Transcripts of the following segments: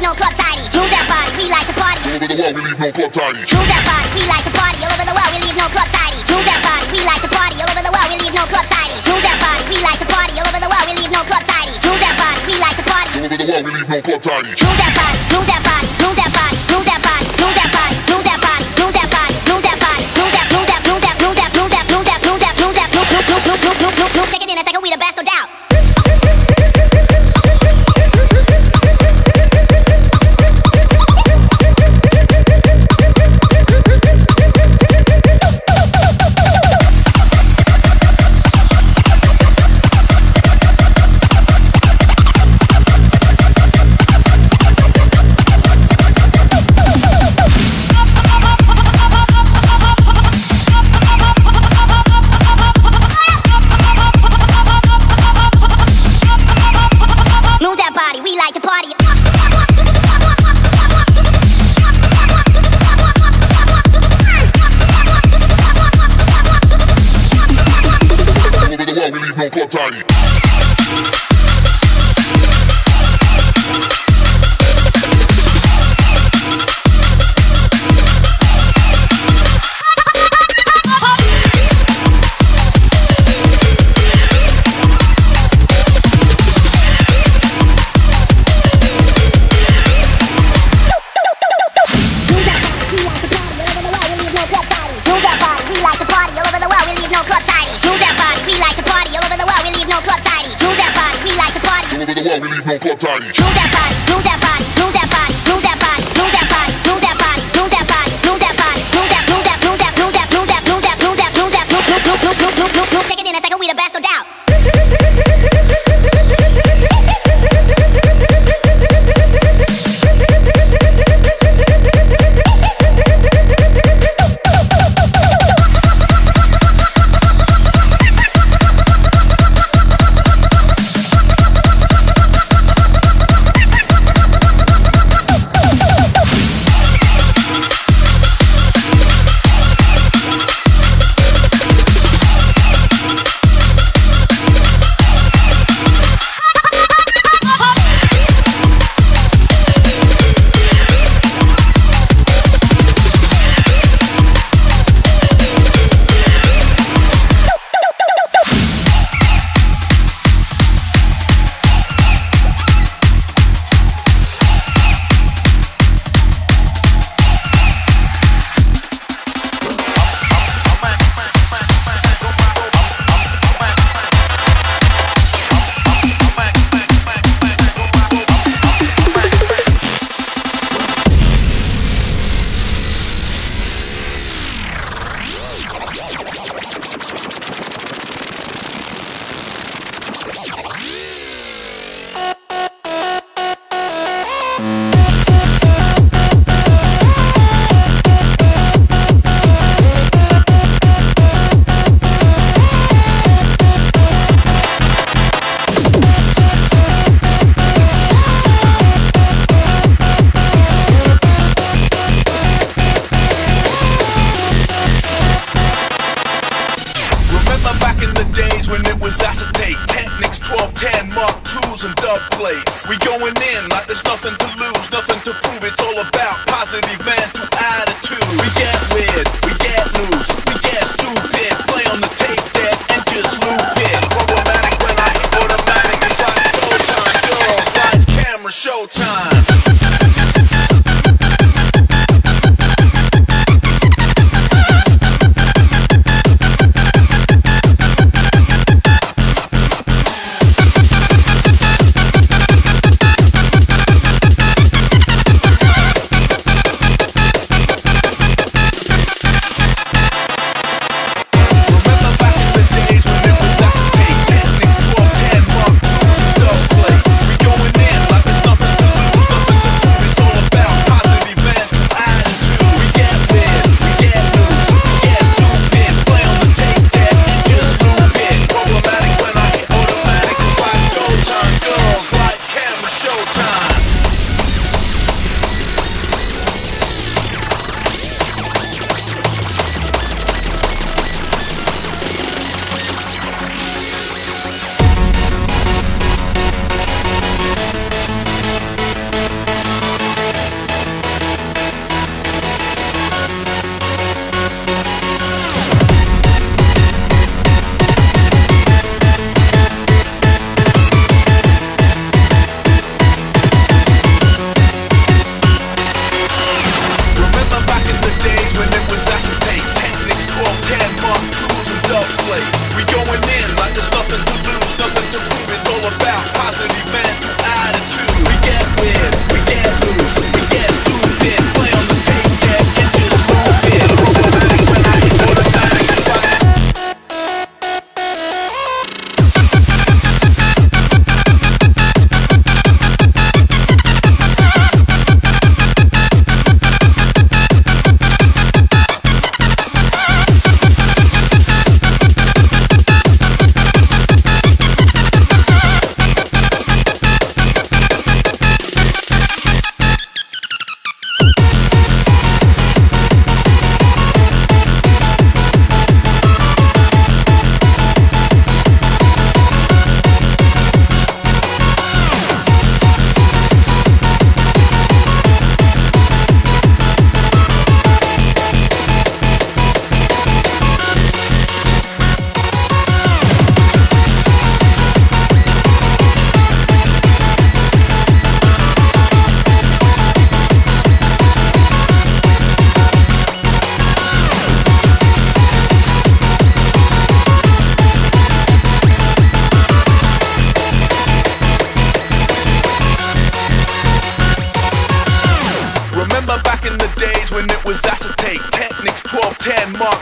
leave no club tidy. Move that body, we like to party. All over the world, we leave no club tidy. Move that body, we like to party. All over the world, we leave no club tidy. Move that body, we like to party. All over the world, we leave no club tidy. Move that body, we like to party. All over the world, we leave no club tidy. Move that body, we like to party. All over the world, we leave no club tidy. Move that body, move that body, move that body, move that body, move that body, move that body, move that body, move that body, move that, move that, move that, move that, move that, move that, move that, move that, move that, move that, move that, move. Take it in a second, we the best, no doubt.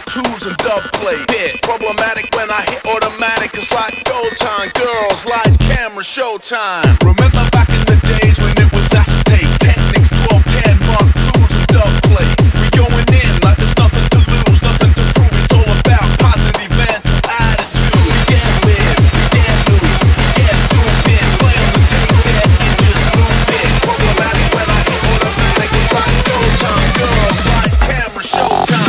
tubes and dub play. Hit problematic when I hit automatic. It's like go time, girls, lights, camera, showtime. Remember back in the days when it was acetate techniques, 12, 10, mark twos and dub plates. We going in like there's nothing to lose, nothing to prove. It's all about positive mental attitude. We can't win, we can't lose, we can't stupid. Play on the table that you just move in. Problematic when I hit automatic. It's like go time, girls, lights, camera, showtime.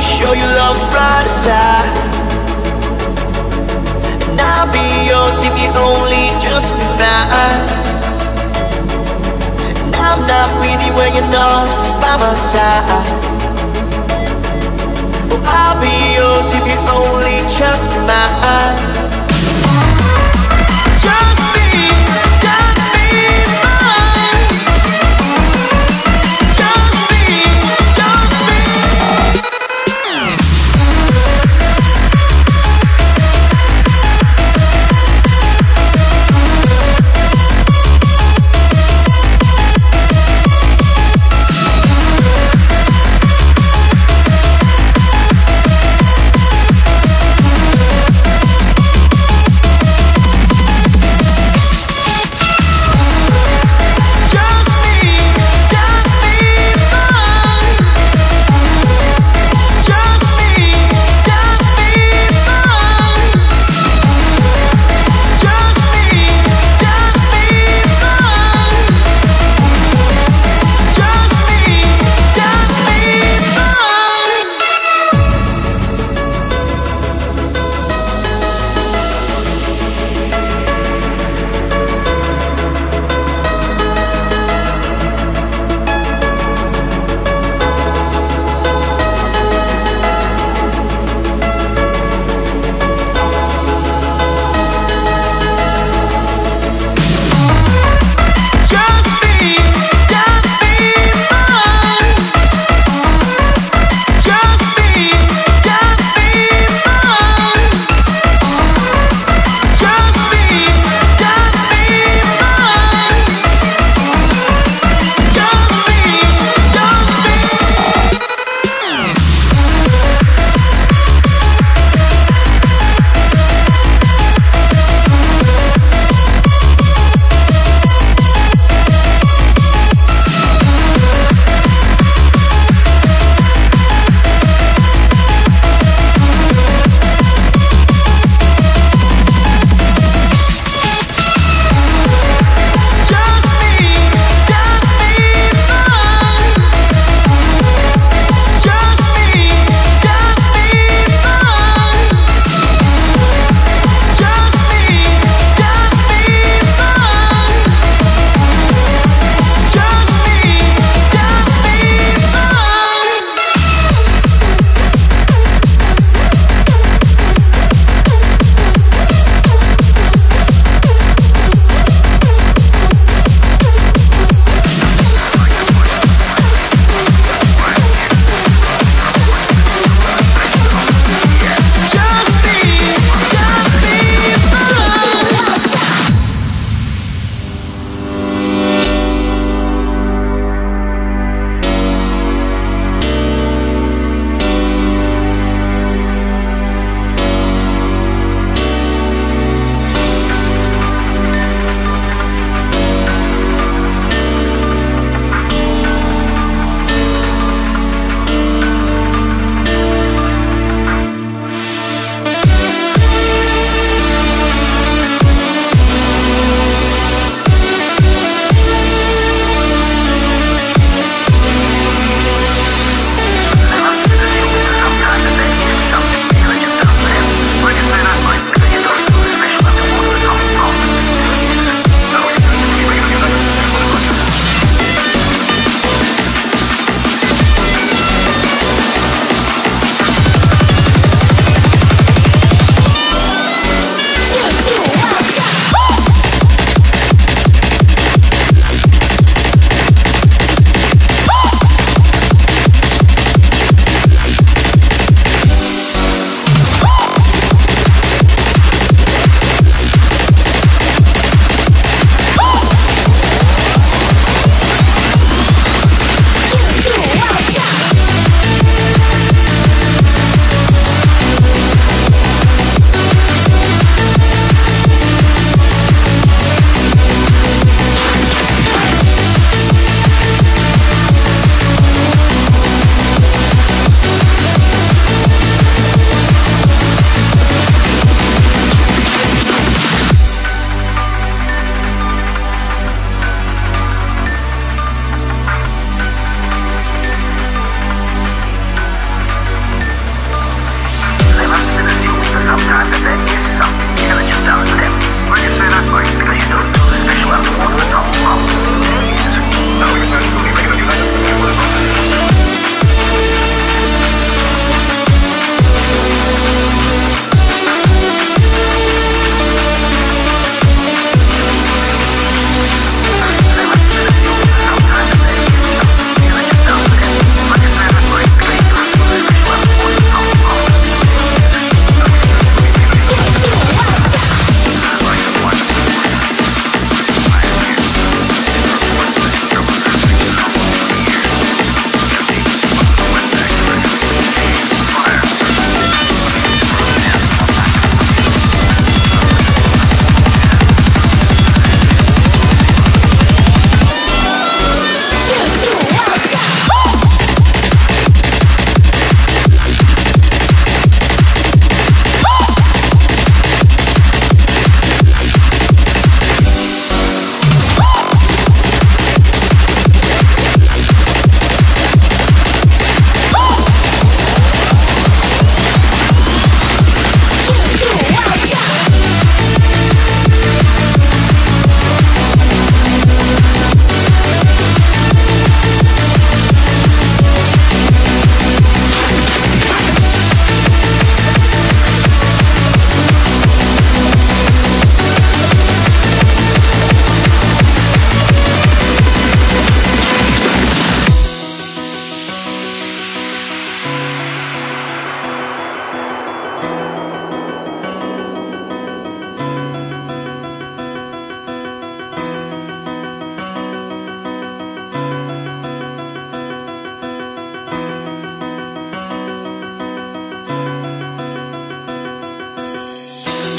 Show you love's brighter side, and I'll be yours if you only just be mine. And I'm not with you when you're not by my side. Well, I'll be yours if you only just be mine. Just be mine.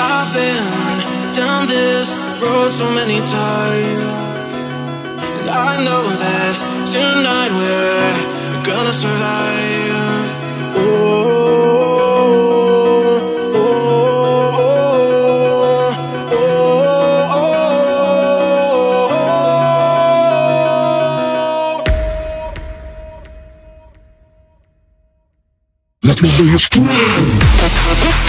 I've been down this road so many times, and I know that tonight we're gonna survive. Let me hear you scream.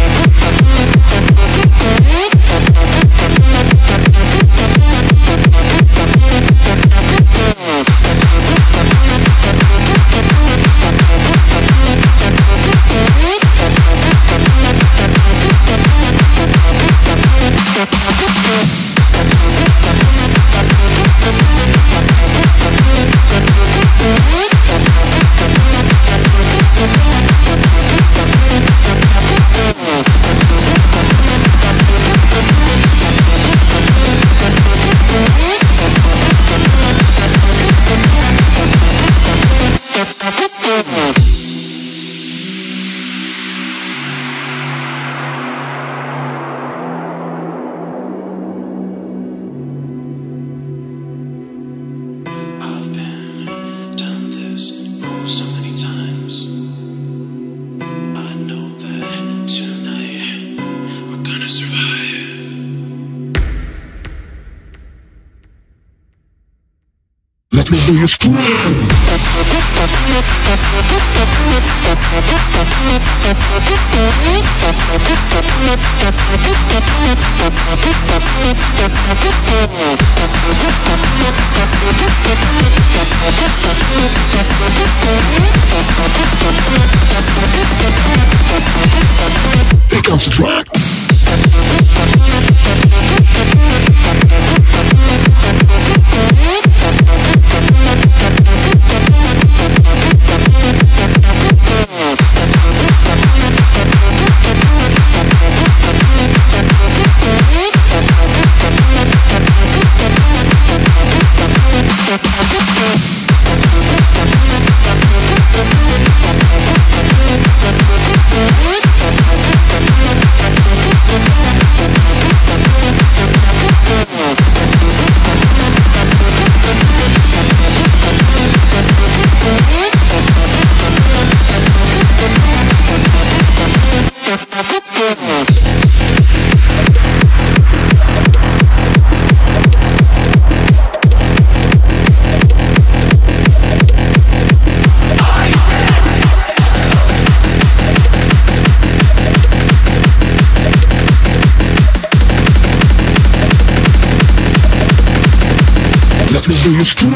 Let me hear you scream. Here comes the track. You scream.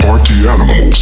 Party animals.